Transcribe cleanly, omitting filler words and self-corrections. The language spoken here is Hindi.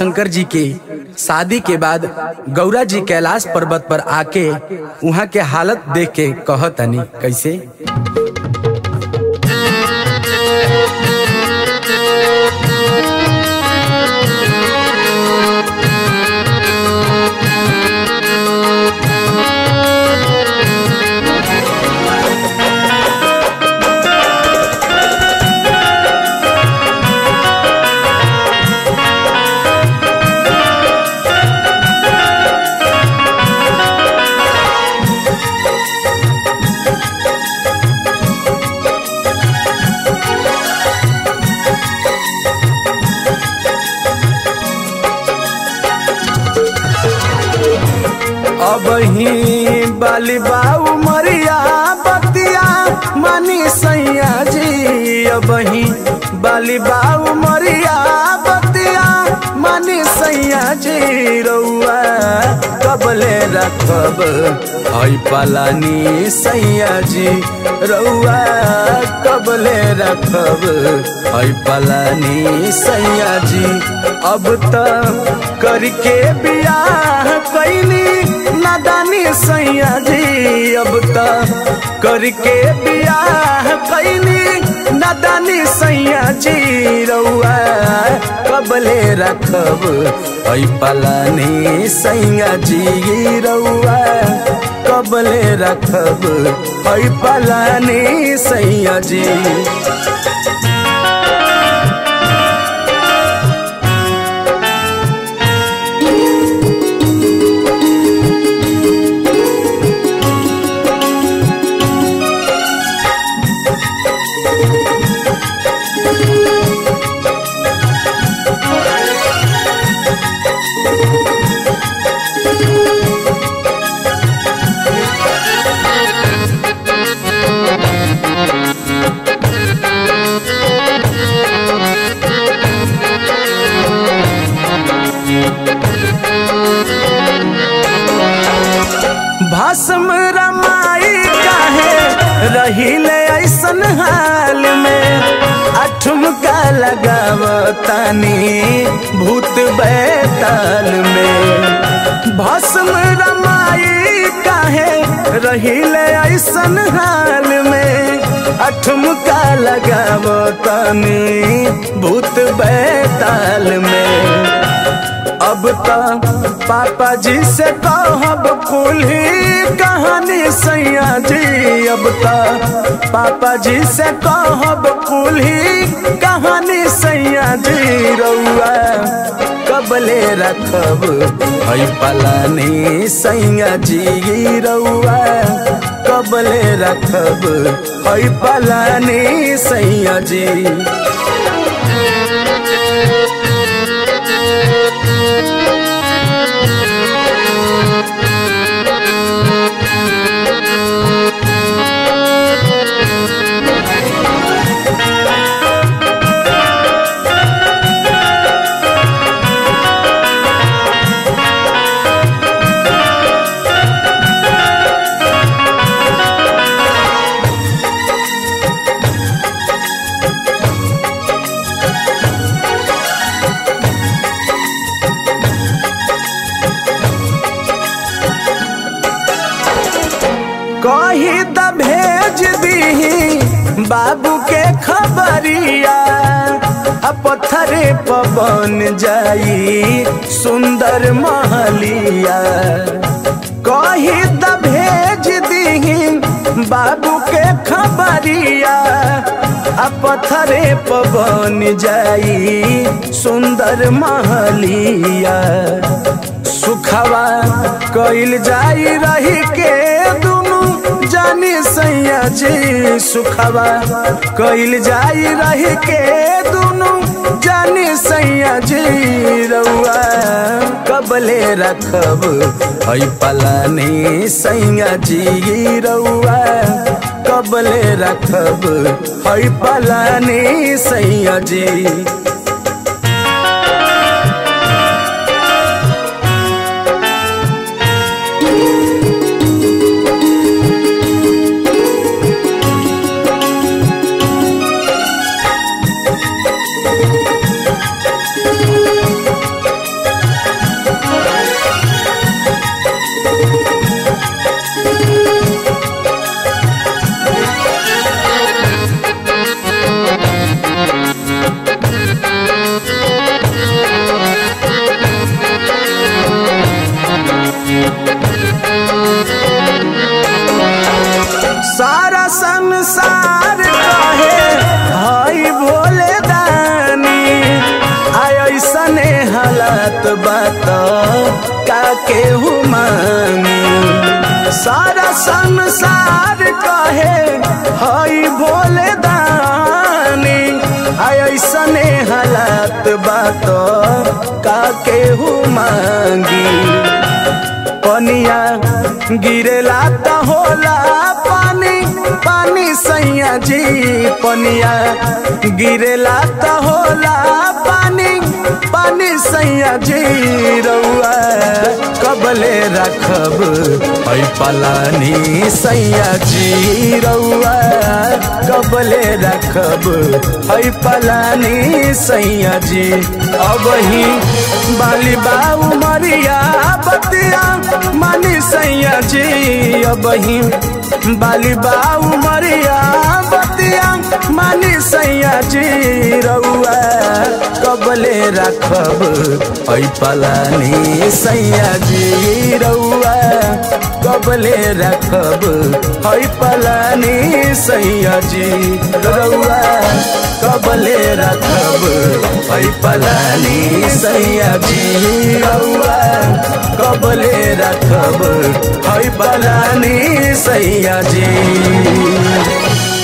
शंकर जी की शादी के बाद गौरा जी कैलाश पर्वत पर आके वहाँ के हालत देख के कहतनी कैसे अबही बाली बा उमरिया बतिया मनी सैया जी। अबही बाली बा उमरिया बतिया मनी सैया जी। रउआ कबले रखब आई पलानी सैया जी। रउआ कबले रखब आई पलानी सैया जी। अब तक करके बियाह कैली नादानी सैया जी। अब तक करके बियाह कैली नादानी सैया जी। रउआ कबले रखब आई पलानी सैया जी। रउआ कबले रखब आई पलानी सैया जी। भस्म रमाई काहे रहिले ऐसन हाल में अठुमका लगावतानी भूत बैताल में। भस्म रमाई काहे रहिले ऐसन हाल में अठुमका लगावतानी भूत बैताल में। अब तक पापा जी से कहब कुल्ही कहानी सैया जी। अब तक पापा जी से कहब कुल्ही कहानी सैया जी। रउआ कबले रखब आई पलानी सैया जी। रउआ कबले रखब आई पलानी सैया जी। कही त भेज दी बाबू के खबरिया पत्थरे पवन जाई सुंदर महलिया। कही त भेज दी बाबू के खबरिया पत्थरे पवन जाई सुंदर महलिया। सुखवा कइल जाई रही के जानी सैया जी। सुखवा कइल जाई रह के दोनों जानी सैया जी। रउआ कबले रखब आई पलानी सैया जी। रउआ कबले रखब आई पलानी सैया जी। चलत बात का केहू मानी, सारा संसार कहे हई भोले दानी। ऐसने हालात बात का केहू मांगी, पनिया गिरेला त होला पानी पानी सैया जी। पनिया गिरेला त होला पानी पानी सैया जी। रउआ कबले रखब हई पलानी सैया जी। रउआ कबले रखब हई पलानी सैया जी। अबही बाली बा उमरिया बतिया मानी सैया जी। अबही बाली बा उमरिया बतिया मानी सैया जी। रउआ कबले रखब हई पलानी सैया जी। रउआ कबले रखब हई पलानी सैया जी। रउआ कबले रखब हई पलानी सैया जी। रउआ कबले रखब हई पलानी सैया जी।